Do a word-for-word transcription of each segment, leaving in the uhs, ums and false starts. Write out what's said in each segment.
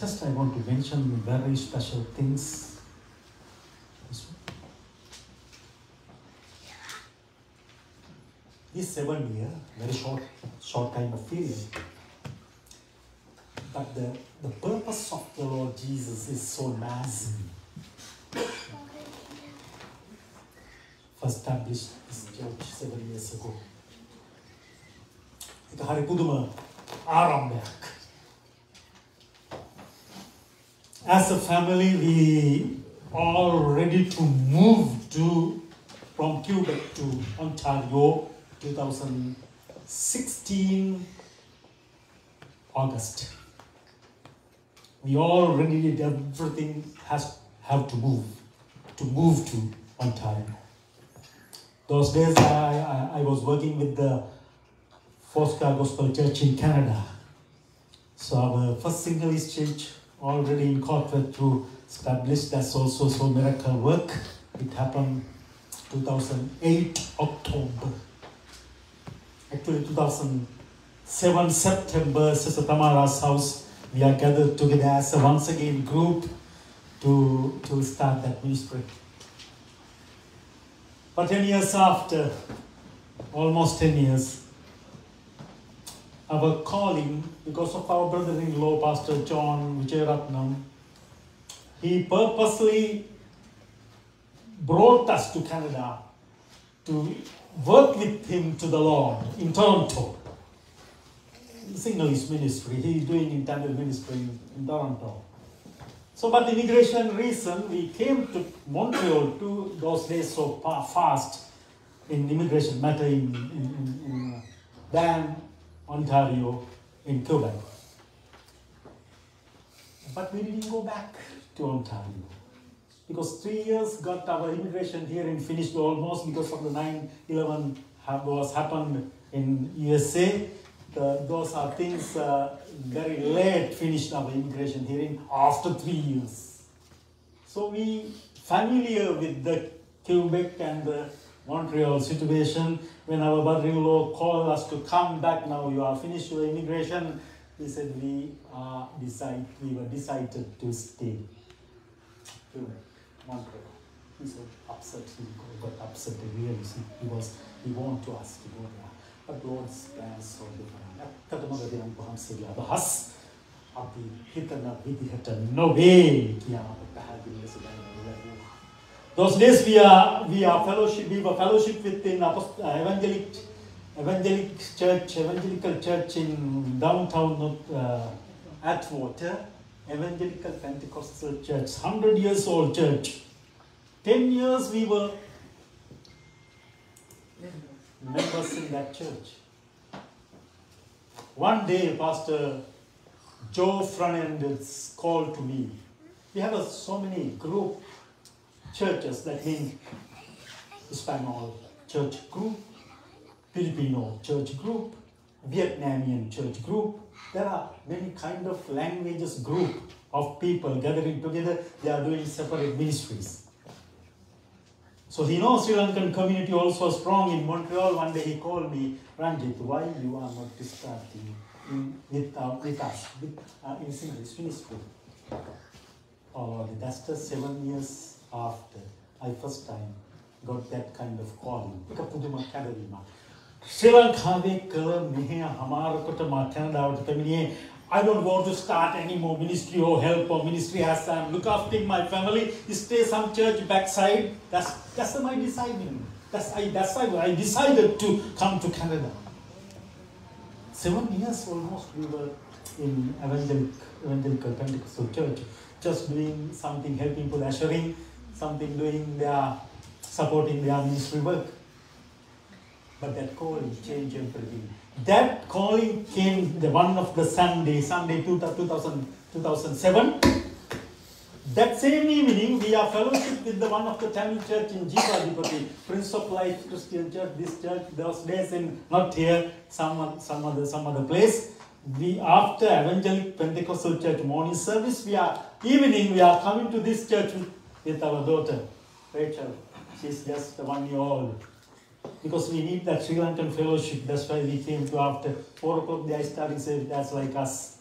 Just I want to mention very special things. This one. This seven year, very short, short time of period. But the, the purpose of the Lord Jesus is so massive. First established this church seven years ago. It's Harikuduma Aramberg. As a family, we all ready to move to from Quebec to Ontario, twenty sixteen August. We all ready did everything has have to move to move to Ontario. Those days, I, I, I was working with the Fosca Gospel Church in Canada. So our first singleist church already in corporate to establish. That's also so miracle work. It happened two thousand eight October. Actually two thousand seven September, Sister Tamara's house. We are gathered together as a once again group to, to start that ministry. But ten years after, almost ten years, our calling, because of our brother-in-law, Pastor John Vijay Ratnam, he purposely brought us to Canada to work with him to the Lord in Toronto. Singleist ministry, he is doing in Tamil ministry in, in Toronto. So, but immigration reason, we came to Montreal to those days so fast in immigration matter in, in, in, in Dan, Ontario, in Quebec. But we didn't go back to Ontario because three years got our immigration here and finished almost because of the nine eleven was happened in U S A. The, those are things uh, very late finished our immigration hearing after three years. So we familiar with the Quebec and the Montreal situation. When our brother-in-law called us to come back, now you are finished your immigration, he said we are decide we were decided to stay. Quebec, Montreal. He said upset, he got upset really because he wanted to ask to go there. God's plans so different. No way. Those days we are we are fellowship, we were fellowship within Evangelic Evangelic Church, Evangelical Church in downtown uh, Atwater, Evangelical Pentecostal Church, hundred years old church. Ten years we were members in that church. One day, Pastor Joe Farendis called to me. We have a, so many group churches, that means Spanish church group, Filipino church group, Vietnamian church group. There are many kind of languages group of people gathering together. They are doing separate ministries. So he knows Sri Lankan community also strong in Montreal. One day he called me, Ranjit, why you are not starting in, with, uh, with us with, uh, in English ministry? Oh, that's just seven years after I first time got that kind of calling. Sri Lanka, I don't want to start any more ministry or help or ministry as I am. Look after my family, stay some church backside. That's that's my deciding. That's I that's why I decided to come to Canada. Seven years almost we were in Evangelic, Evangelical Pentecostal Church, just doing something, helping people, ushering, something doing their supporting their ministry work. But that calling changed everything. That calling came the one of the Sunday, Sunday two thousand, two thousand seven. That same evening, we are fellowship with the one of the Tamil church in Jivadipatti, Prince of Life Christian Church. This church, those days in not here, some some other some other place. We after Evangelic Pentecostal Church morning service, we are evening we are coming to this church with, with our daughter Rachel. She's just one year old. Because we need that Sri Lankan fellowship, that's why we came to after four o'clock, they are starting service, that's like us.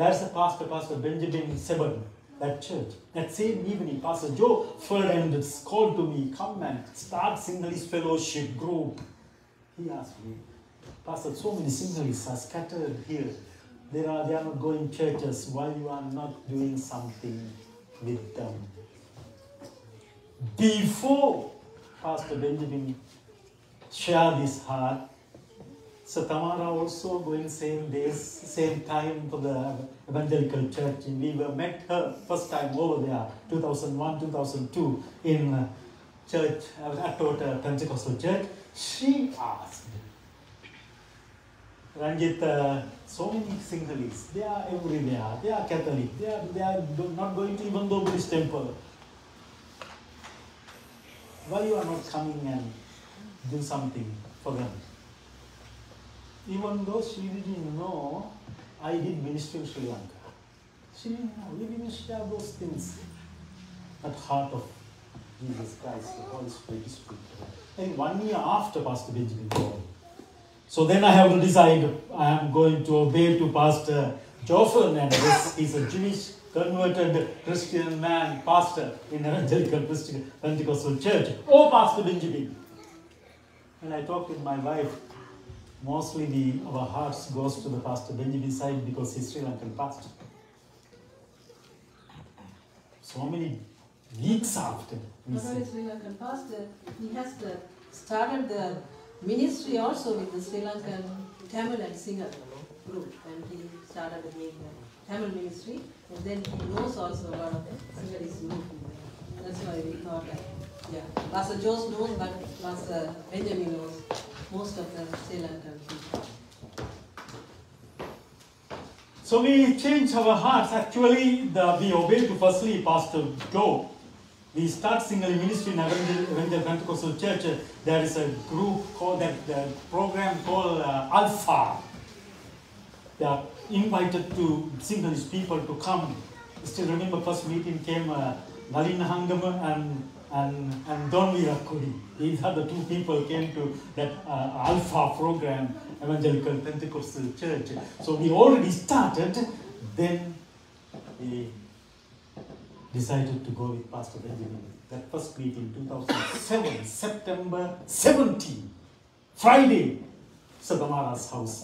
There's a pastor, Pastor Benjamin Seburn, that church. That same evening, Pastor Joe Farendis called to me, come and start Sinhalese fellowship group. He asked me, Pastor, so many Sinhalese are scattered here. They are, they are not going churches. Why you are not doing something with them? Before Pastor Benjamin shared his heart, Sister Tamara also going same days, same time to the Evangelical Church. We were met her first time over there, two thousand one, two thousand two, in church, Atwater Pentecostal Church. She asked, Ranjit, uh, so many Sinhalese, they are everywhere, they are Catholic, they are, they are not going to even go to this temple. Why you are not coming and do something for them? Even though she didn't know, I did ministry in Sri Lanka. She didn't know, we didn't share those things. But heart of Jesus Christ, the Holy Spirit is speaking. And one year after Pastor Benjamin Paul. So then I have to decide, I am going to obey to Pastor Joe Farendis. He's a Jewish converted Christian man, pastor in an Evangelical Pentecostal Church. Oh, Pastor Benjamin. And I talked with my wife. Mostly the, our hearts goes to the Pastor Benjamin side because he's Sri Lankan pastor. So many weeks after. Not only Sri Lankan pastor, he has the, started the ministry also with the Sri Lankan Tamil and singer group. And he started the Tamil ministry. And then he knows also a lot of Sinhalese movement. That's why we thought that, yeah, Pastor Joe knows, but Pastor Benjamin knows most of the Sri Lankan people. So we change our hearts. Actually, the, we obey to firstly Pastor Joe. We start Sinhalese ministry in Evangelical Pentecostal Church. There is a group called that the program called uh, Alpha. They are invited to Sinhalese people to come. Still remember first meeting came uh, Malin Hangam and And, and Don Rakuri. These are the two people came to that uh, Alpha program, Evangelical Pentecostal Church. So we already started, then we decided to go with Pastor Benjamin. That first meeting, two thousand seven, September seventeenth, Friday, Sadamara's house.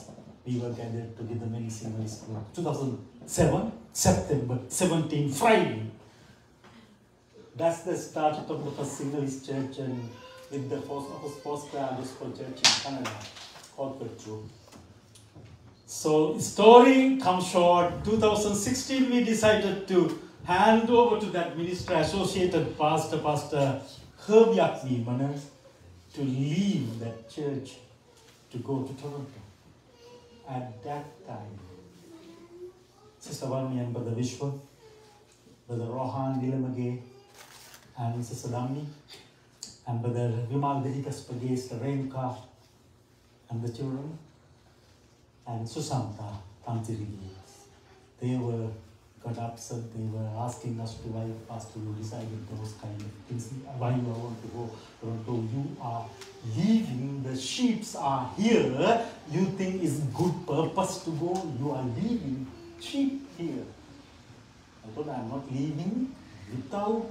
We were gathered together, many singers. two thousand seven, September seventeenth, Friday. That's the start of the first Sinhalese church and with the Fosca Gospel Church in Canada called Petru. So, story comes short. two thousand sixteen, we decided to hand over to that minister associated pastor, Pastor Kherb Yakni Manas, to leave that church to go to Toronto. At that time, Sister Walmi and Brother Vishwa, Brother Rohan Gilamage, and Sister Damni, and Brother Vimal Dehikas Pagay, Sister Renka, and the children, and Susanta Tantirini. They were got upset, they were asking us to why Pastor Rodisay with those kind of things, why you want to go, Toronto, you are leaving, the sheeps are here, you think it's good purpose to go, you are leaving sheep here. I told I am not leaving without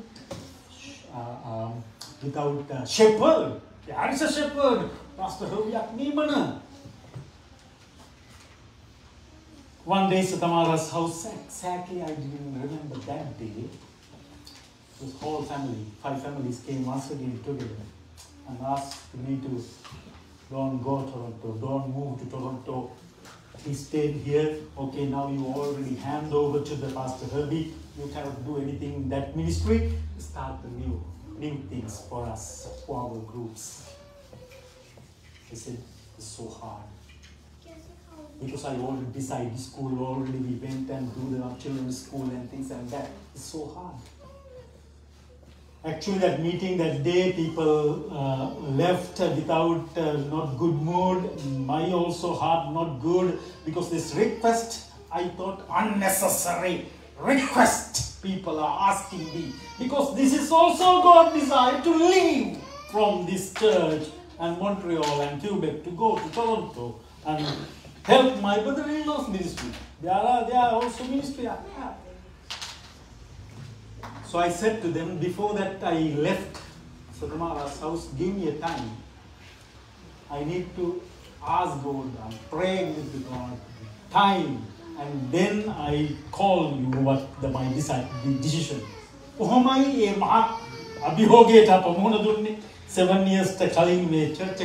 Uh, um, without uh, shepherd. There is a shepherd, Pastor Kherb Yakni Manas. One day, Tamara's house, exactly I didn't remember that day. This whole family, five families came once again together and asked me to don't go to Toronto, don't move to Toronto. He stayed here. Okay, now you already hand over to the Pastor Herbie. You cannot do anything in that ministry. Start the new, new things for us, for our groups. He said, it's so hard. Because I already decided school, already we went and do the children's school and things like that. It's so hard. Actually, that meeting, that day, people uh, left without uh, not good mood. My also heart not good because this request, I thought unnecessary request people are asking me. Because this is also God's desire to leave from this church and Montreal and Quebec to go to Toronto and help my brother-in-law's ministry. They are, they are also ministry. So I said to them, before that I left Satamara's house, give me a time. I need to ask God and pray with God, time, and then I call you what the, my decide, the decision. Seven years to calling me church.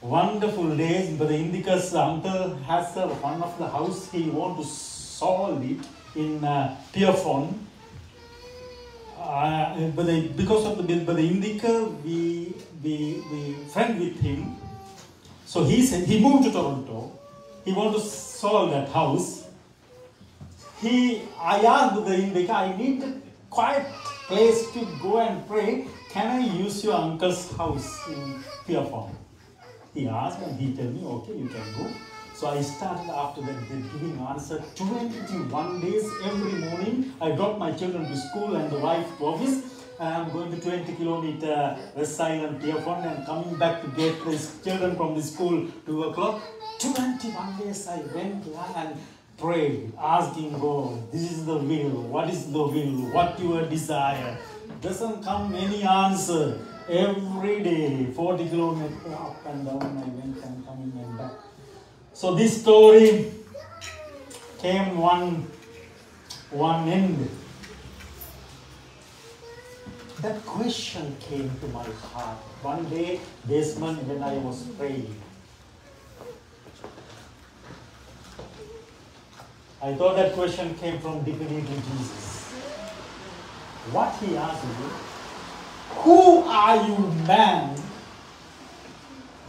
Wonderful days, but the Indika's uncle has uh, one of the house he want to solve it in uh, Pierrefond. Uh, but the, because of the but the Indika, we we we friend with him. So he said he moved to Toronto. He want to solve that house. He I asked the Indika, I need a quiet place to go and pray. Can I use your uncle's house in Pierrefond? He asked and he told me, okay, you can go. So I started after that giving answer. twenty-one days every morning, I drop my children to school and the wife to office. And I'm going to twenty kilometer West Side and Pierrefond and coming back to get these children from the school two o'clock. twenty-one days I went and prayed, asking God, this is the will, what is the will, what your desire. Doesn't come any answer. Every day, forty kilometers up and down, I went and coming and back. So this story came one, one end. That question came to my heart. One day, basement, when I was praying. I thought that question came from Divinity Jesus. What he asked me, who are you, man?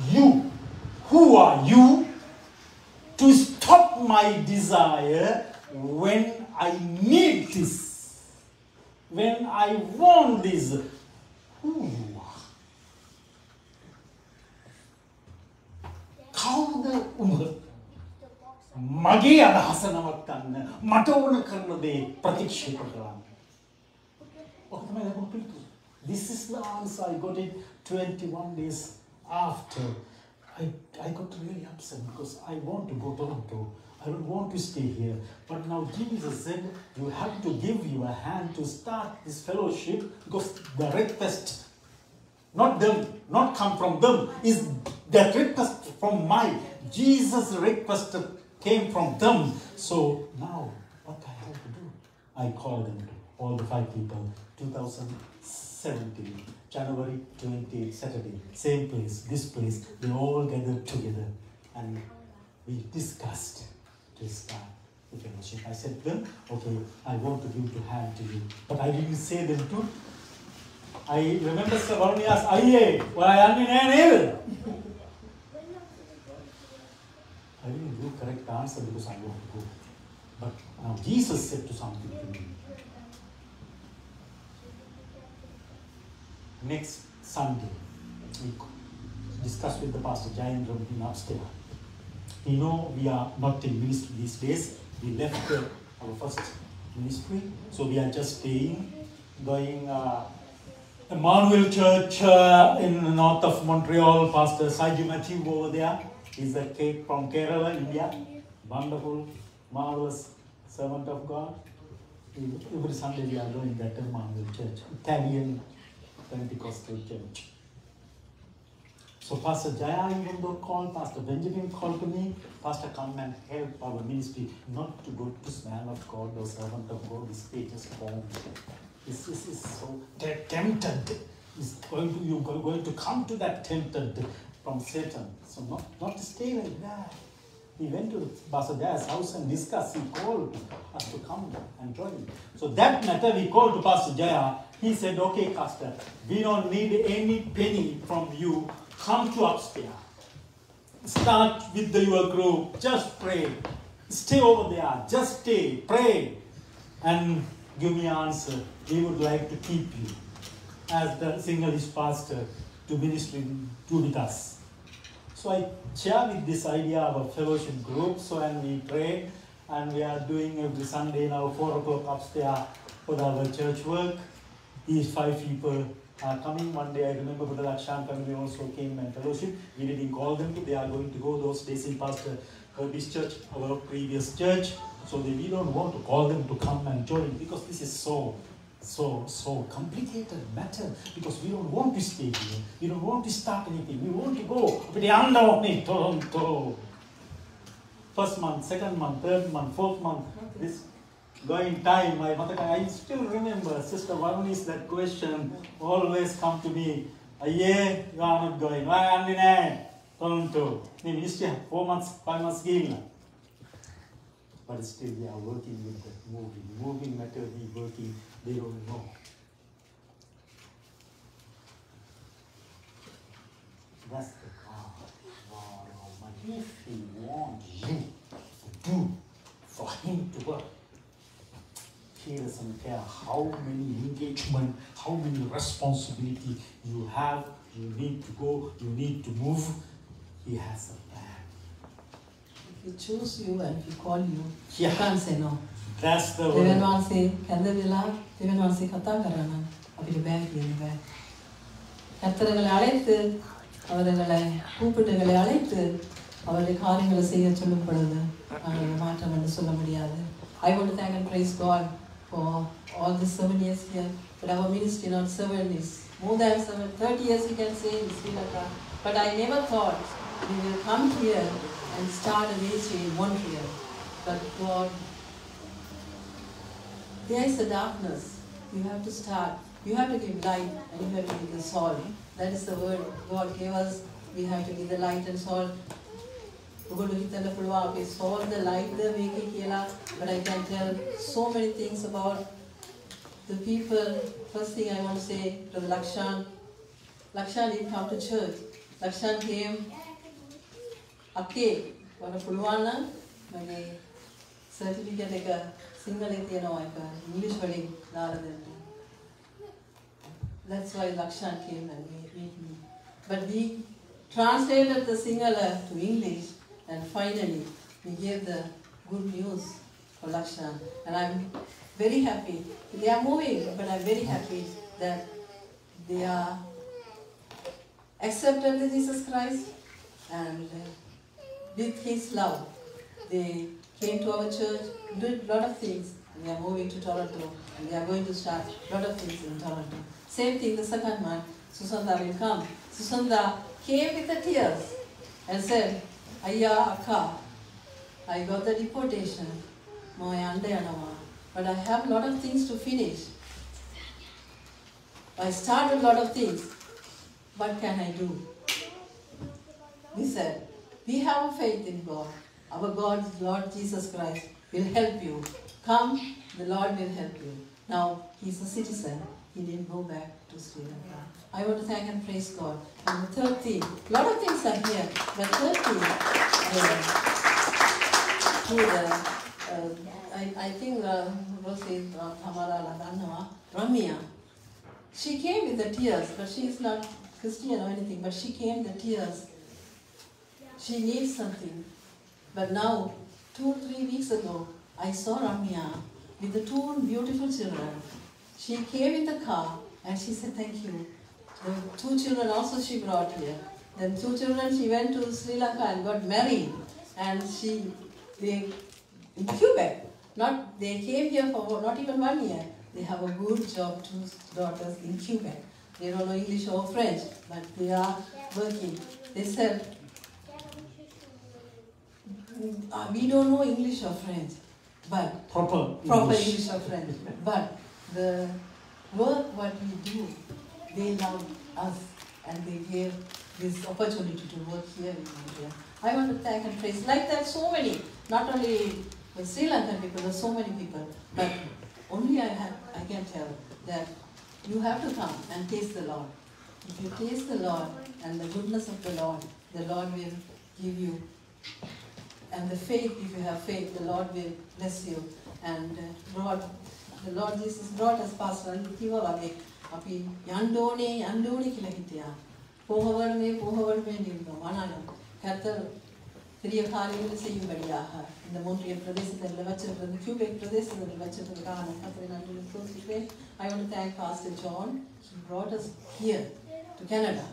You, who are you to stop my desire when I need this, when I want this? Who you are? Kauda umar. Mage adhasa namakkanna. Matavana karnade pratikshipakaran. This is the answer. I got it twenty-one days after. I, I got really upset because I want to go to Toronto. I don't want to stay here. But now Jesus said, you have to give your hand to start this fellowship because the request, not them, not come from them, is the request from my. Jesus' request came from them. So now what I have to do? I called them, all the five people, two thousand seventeen, January twentieth, Saturday, same place, this place, they all gathered together and we discussed to start the fellowship. I said to them, okay, I want to give to hand to you, but I didn't say them to. I remember Sister Walmi asked, Aye, why are you here? I didn't do correct answer because I want to go. But now Jesus said to something to me. Next Sunday, we discussed with the Pastor Jayendra in upstairs. You know, we are not in ministry these days. We left uh, our first ministry, so we are just staying, going uh, Emmanuel Church uh, in the north of Montreal. Pastor Sajimati over there is a kid from Kerala, India. Wonderful, marvelous servant of God. Every Sunday we are going that Emmanuel Church, Italian Pentecostal Church. So Pastor Jaya, even though called, Pastor Benjamin called to me, Pastor, come and help our ministry, not to go to man of God or servant of God, this page is formed. This is so tempted. It's going to, you're going to come to that tempted from Satan. So not, not to stay like that. He went to Pastor Jaya's house and discussed. He called us to come and join. So that matter we called to Pastor Jaya. He said, okay, Pastor, we don't need any penny from you. Come to upstairs. Start with the, your group. Just pray. Stay over there. Just stay. Pray. And give me an answer. We would like to keep you as the Singlish pastor to ministry to with us. So I share with this idea of a fellowship group, so and we pray, and we are doing every Sunday now, four o'clock upstairs for our church work. These five people uh, coming one day. I remember Brother Lakshan family also came and fellowship. We didn't call them. They are going to go those days in Pastor Kherb's church, our previous church. So they, we don't want to call them to come and join, because this is so, so, so complicated matter. Because we don't want to stay here. We don't want to start anything. We want to go. But they are not me. First month, second month, third month, fourth month. This going time, my mother, I still remember Sister Walmi's that question always come to me. Yeah, you are not going. Why am I not going? The ministry four months, five months given. But still, we are working with that moving, moving matter. We working. They don't know. That's the God. God Almighty. If He wants you to do for Him to work, He doesn't care how many engagement, how many responsibility you have. You need to go. You need to move. He has a plan. He chose you and He called you. Yeah. You can't say no. That's the word. Even one say, "Can they be loved?" Even one say, "Kata karana." Abhi back, abhi back. Kattarangal alaithu, avarangal koopittangal alaithu, avarangal kaariyangal seiya sollupadudha. Avangal maatram ennu solla mudiyadhu. I want to thank and praise God for all the seven years here. But our ministry not seven years, more than seven, thirty years we can say in Sri Lanka. But I never thought we will come here and start a ministry in one year. But God, there is a darkness. You have to start. You have to give light and you have to give the salt. That is the word God gave us. We have to give the light and salt. Salt, the light, the but I can tell so many things about the people. First thing I want to say, Brother Lakshan. Lakshan didn't come to church. Lakshan came. Okay, one of Pulwana, my certificate like a single English wedding. That's why Lakshan came and made me. But we translated the Singhala to English and finally we gave the good news for Lakshan. And I'm very happy. They are moving, but I'm very happy that they are accepted in Jesus Christ and with His love. They came to our church, did a lot of things, and they are moving to Toronto, and they are going to start a lot of things in Toronto. Same thing, the second month, Susanda will come. Susanda came with the tears and said, Ayya, Akka, I got the deportation, but I have a lot of things to finish. I started a lot of things. What can I do? We said, we have a faith in God. Our God, Lord Jesus Christ, will help you. Come, the Lord will help you. Now, he's a citizen. He didn't go back to Sri Lanka. I want to thank and praise God. And the third thing, a lot of things are here. The third thing, uh, to the, uh, I, I think, Tamara uh, Ramya, she came with the tears, but she is not Christian or anything, but she came with the tears. She needs something. But now, two or three weeks ago, I saw Ramya with the two beautiful children. She came in the car and she said, thank you. The two children also she brought here. Then two children, she went to Sri Lanka and got married. And she, they, in Quebec, not, they came here for not even one year. They have a good job, two daughters in Quebec. They don't know English or French, but they are working. They said, Uh, we don't know English or French, but proper proper English, English or French. But the work what we do, they love us and they gave this opportunity to work here in India. I want to thank and praise like that so many, not only the Sri Lankan people, there are so many people, but only I have I can tell that you have to come and taste the Lord. If you taste the Lord and the goodness of the Lord, the Lord will give you. And the faith, if you have faith, the Lord will bless you. And uh, Lord, the Lord Jesus brought us past and he was like, Api Yandone, Yandone Kilahitia, Pohover me, Pohover me, Manana, Kathar, பெரிய காரியங்களை செய்யும்படியாக இந்த மூன்றிய பிரதேசத்தில் வச்சிருக்கிறது Quebec பிரதேசத்தில் வச்சிருக்கிறதுக்காக நான் கர்த்தரை நன்றி சொல்கிறேன். I want to thank Pastor John. He brought us here to Canada.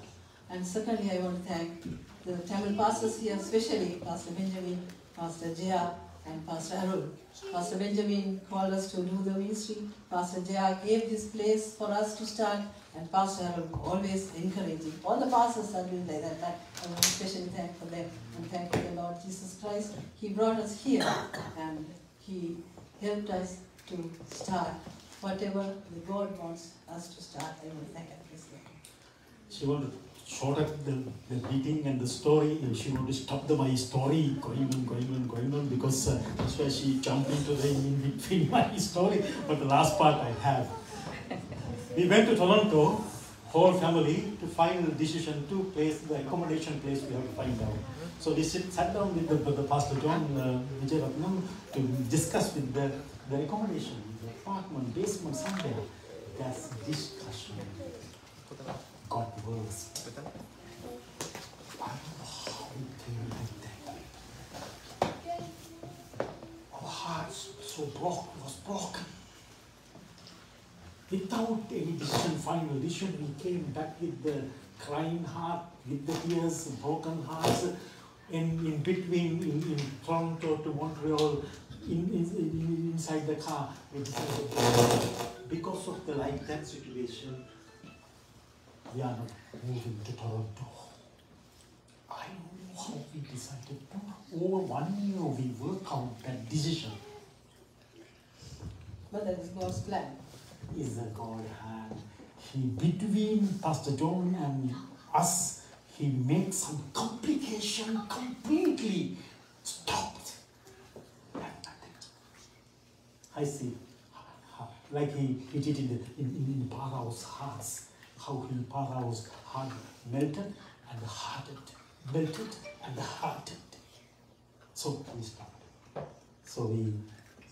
And secondly, I want to thank the Tamil pastors here, especially Pastor Benjamin, Pastor Jaya, and Pastor Harul. Pastor Benjamin called us to do the ministry. Pastor Jaya gave this place for us to start. And Pastor Harul always encouraging. All the pastors are doing like that. that. I want to especially thank for them. And thank the Lord Jesus Christ. He brought us here. And He helped us to start whatever the God wants us to start. I want to thank Him. She wanted to short up the, the meeting and the story. And she wanted to stop the my story going on, going on, going on. Because uh, that's why she jumped into the in between my story. But the last part I have. We went to Toronto, whole family, to find the decision to place, the accommodation place we have to find out. So we sit, sat down with the, with the Pastor John uh, Vijay Ratnam to discuss with the, the accommodation, the apartment, basement, somewhere. That's discussion. God works. I don't know how it came like that. Our hearts so broke, was broken. Without any decision, final decision, we came back with the crying heart, with the tears, broken hearts, and in between, in, in Toronto to Montreal, in, in, inside the car, because of the like that situation, we are not moving to Toronto. I know how we decided. Over one year, we worked out that decision. But that is God's plan. Is a God hand. He between Pastor John and us, he made some complication completely stopped. I see, like he, he did in the in, in Parao's hearts, how he Parao's heart melted and hardened, melted and hardened. So we started. So we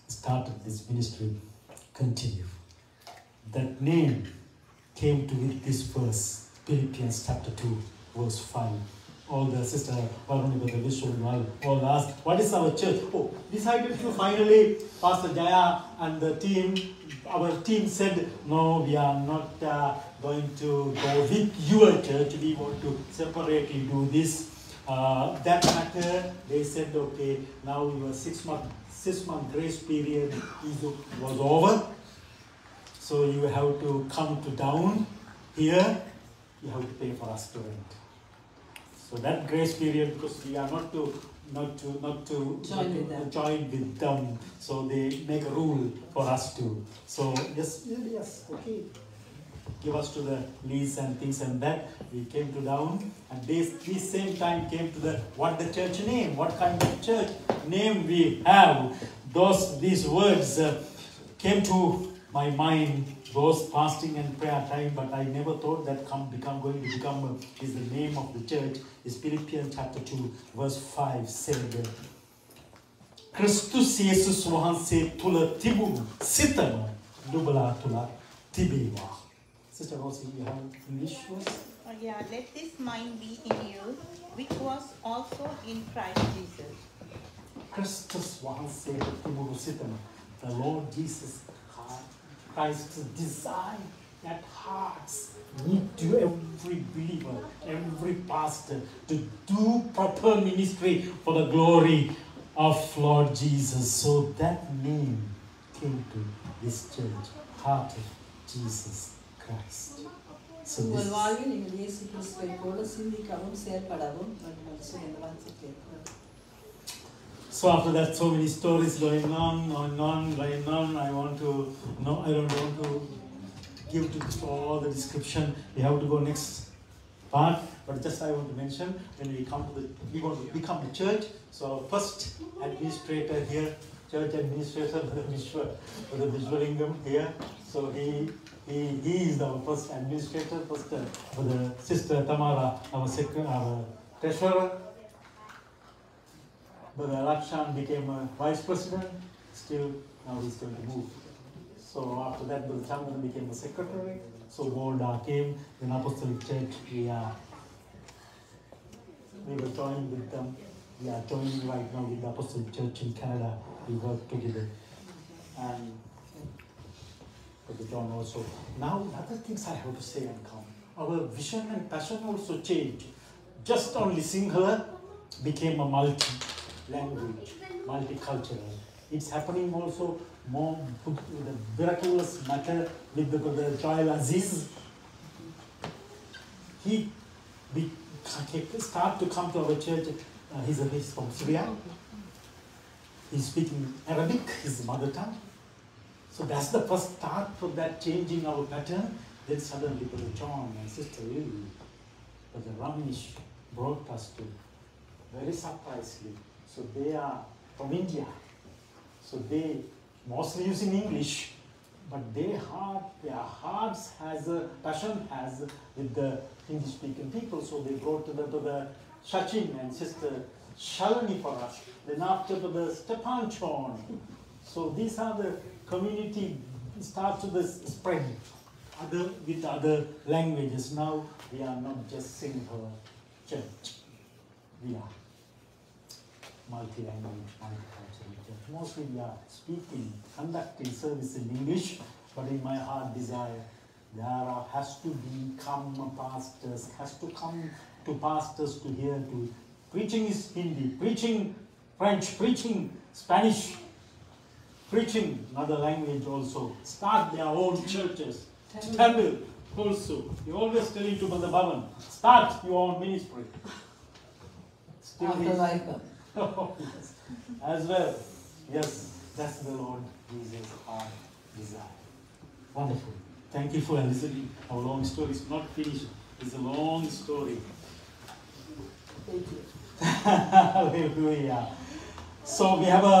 started this ministry. Continue. That name came to with this verse, Philippians chapter two, verse five. All the sister, Walmi, Brother Vishwa, all asked, what is our church? Oh, decided to finally, Pastor Jaya and the team, our team said, no, we are not uh, going to go with your church. We want to separately do this. Uh, that matter, they said, okay, now your six month, six month grace period was over. So you have to come to down here, you have to pay for us to rent. So that grace period, because we are not to not to not to join, not with, to, them. join with them. So they make a rule for us to. So yes, yes, okay. Give us to the lease and things and that. We came to down and they this same time came to the what the church name, what kind of church name we have. Those these words uh, came to my mind was fasting and prayer time, but I never thought that come become going to become uh, is the name of the church. Is Philippians chapter two, verse five said, Christus Jesus Wahanse Tula Tibu Sitama Dubala Tula Tibiwa. Sister Rosie, you have English words? Oh, yeah, let this mind be in you, which was also in Christ Jesus. Christus Wahanse Tibu Sitama. The Lord Jesus Christ's desire that hearts need to every believer, every pastor to do proper ministry for the glory of Lord Jesus. So that name came to this church, Heart of Jesus Christ. So this So after that, so many stories going on, on, on, going on. I want to, no, I don't want to give to all the description. We have to go next part, but just I want to mention when we come to the, we want to become a church. So our first administrator here, church administrator, Brother Vishwa, Brother Vishwalingam here. So he, he, he is our first administrator, first uh, Brother Sister Tamara, our second, our treasurer. Brother Lakshan became a vice president, still now he's going to move. So after that, Brother John became a secretary. So Golda came, then Apostolic Church, we, uh, we were joined with them. we are joining right now with the Apostolic Church in Canada. We work together. And Brother John also. Now, other things I have to say and come. Our vision and passion also changed. Just only singular became a multi-language, multicultural. It's happening also more with the miraculous matter with the Brother Joel Aziz. He started to come to our church. Uh, he's, he's from Syria. He's speaking Arabic, his mother tongue. So that's the first start for that change in our pattern. Then suddenly Brother John and Sister Lily, Brother Ramesh brought us to very surprisingly. So they are from India. So they mostly using English, but their heart, their hearts has a passion has with the English-speaking people. So they brought to the, to the Shachin and Sister Shalini for us. Then after to the Stepan Chon. So these are the community starts to the spread other with other languages. Now we are not just single church. We are multi-language, multicultural church. Mostly we are speaking, conducting service in English, but in my heart desire, there are, has to become pastors, has to come to pastors to hear to preaching is Hindi, preaching French, preaching Spanish, preaching another language also. Start their own churches. Tamil, Tamil also. You always tell it to Brother Bhavan, start your own ministry. Still after life. Oh, yes. As well, yes, that's the Lord Jesus our desire. Wonderful. Thank you for listening. Our long story is not finished. It's a long story. Thank you. Hallelujah. So we have a